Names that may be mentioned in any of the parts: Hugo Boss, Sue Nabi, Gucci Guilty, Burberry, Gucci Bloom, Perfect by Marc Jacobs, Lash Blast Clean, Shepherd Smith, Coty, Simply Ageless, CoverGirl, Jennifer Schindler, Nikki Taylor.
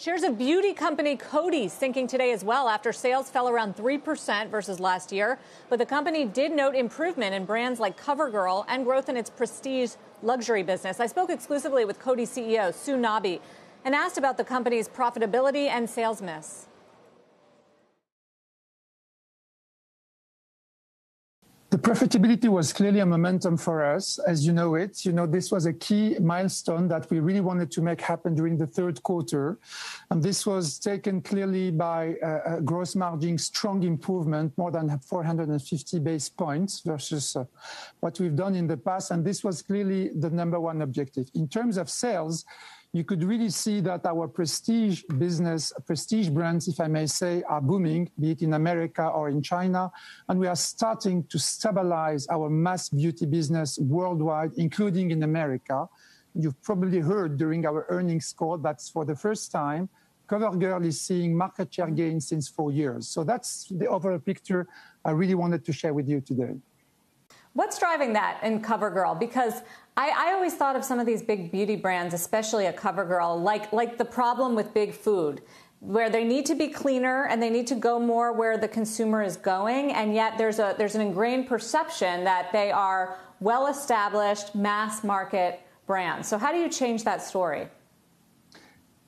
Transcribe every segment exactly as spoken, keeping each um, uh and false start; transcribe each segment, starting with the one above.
Shares of beauty company Coty sinking today as well after sales fell around three percent versus last year. But the company did note improvement in brands like CoverGirl and growth in its prestige luxury business. I spoke exclusively with Coty C E O Sue Nabi and asked about the company's profitability and sales miss. The profitability was clearly a momentum for us, as you know it. You know, this was a key milestone that we really wanted to make happen during the third quarter. And this was taken clearly by uh, a gross margin strong improvement, more than four hundred fifty basis points versus uh, what we've done in the past. And this was clearly the number one objective. In terms of sales, you could really see that our prestige business, prestige brands, if I may say, are booming, be it in America or in China. And we are starting to stabilize our mass beauty business worldwide, including in America. You've probably heard during our earnings call that for the first time, CoverGirl is seeing market share gains since four years. So that's the overall picture I really wanted to share with you today. What's driving that in CoverGirl? Because I, I always thought of some of these big beauty brands, especially a CoverGirl, like, like the problem with big food, where they need to be cleaner and they need to go more where the consumer is going. And yet there's, a, there's an ingrained perception that they are well-established mass market brands. So how do you change that story?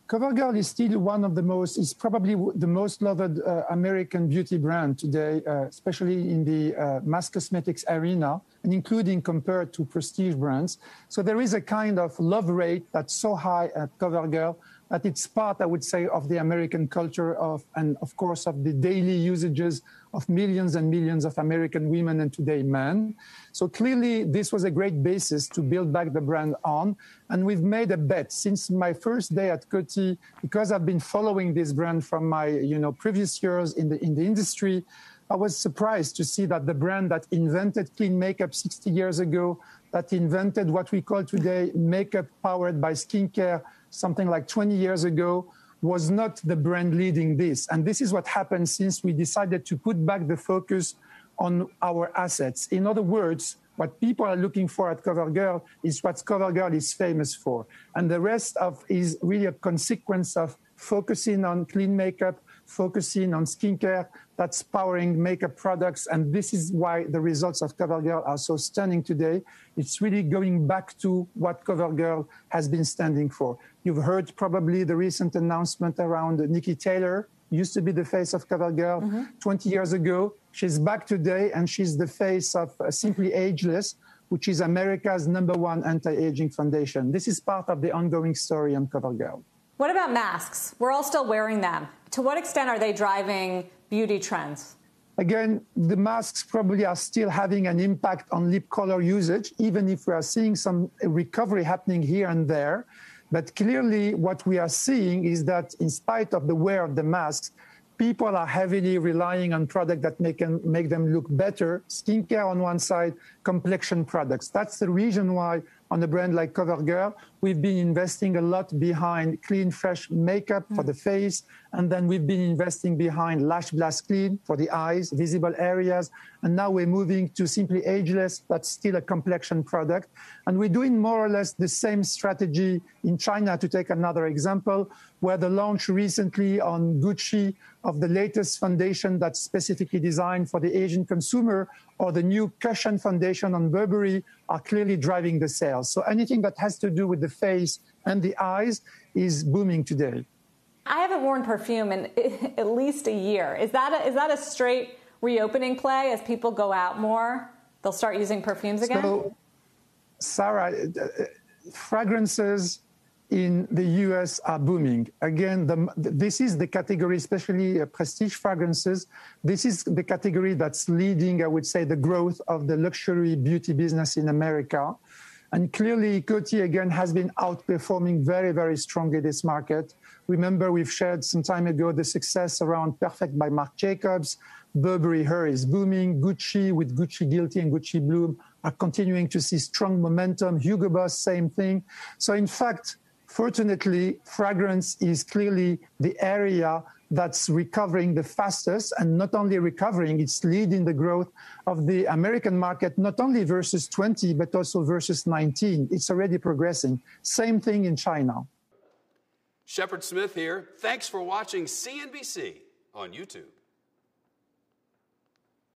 CoverGirl is still one of the most, is probably the most loved uh, American beauty brand today, uh, especially in the uh, mass cosmetics arena, and including compared to prestige brands. So there is a kind of love rate that's so high at CoverGirl that it's part, I would say, of the American culture of, and of course, of the daily usages of millions and millions of American women and today men. So clearly, this was a great basis to build back the brand on. And we've made a bet since my first day at Coty, because I've been following this brand from my you know, previous years in the, in the industry. I was surprised to see that the brand that invented clean makeup sixty years ago, that invented what we call today makeup powered by skincare, something like twenty years ago, was not the brand leading this. And this is what happened since we decided to put back the focus on our assets. In other words, what people are looking for at CoverGirl is what CoverGirl is famous for. And the rest of is really a consequence of focusing on clean makeup, focusing on skincare, that's powering makeup products. And this is why the results of CoverGirl are so stunning today. It's really going back to what CoverGirl has been standing for. You've heard probably the recent announcement around Nikki Taylor, used to be the face of CoverGirl mm-hmm. twenty years ago. She's back today, and she's the face of Simply Ageless, which is America's number one anti-aging foundation. This is part of the ongoing story on CoverGirl. What about masks? We're all still wearing them. To what extent are they driving beauty trends? Again, the masks probably are still having an impact on lip color usage, even if we are seeing some recovery happening here and there. But clearly what we are seeing is that in spite of the wear of the masks, people are heavily relying on products that make them, make them look better. Skincare on one side, complexion products. That's the reason why on a brand like CoverGirl, we've been investing a lot behind clean, fresh makeup mm. for the face. And then we've been investing behind Lash Blast Clean for the eyes, visible areas. And now we're moving to Simply Ageless, that's still a complexion product. And we're doing more or less the same strategy in China, to take another example, where the launch recently on Gucci of the latest foundation that's specifically designed for the Asian consumer, or the new cushion foundation on Burberry, are clearly driving the sales. So anything that has to do with the face and the eyes is booming today. I haven't worn perfume in at least a year. Is that a, is that a straight reopening play? As people go out more, they'll start using perfumes again? So, Sarah, fragrances in the U S are booming. Again, the, this is the category, especially uh, prestige fragrances. This is the category that's leading, I would say, the growth of the luxury beauty business in America. And clearly, Coty, again, has been outperforming very, very strongly this market. Remember, we've shared some time ago the success around Perfect by Marc Jacobs. Burberry Her is booming. Gucci, with Gucci Guilty and Gucci Bloom, are continuing to see strong momentum. Hugo Boss, same thing. So, in fact, fortunately, fragrance is clearly the area that's recovering the fastest, and not only recovering, it's leading the growth of the American market, not only versus twenty, but also versus nineteen. It's already progressing. Same thing in China. Shepherd Smith here. Thanks for watching C N B C on YouTube.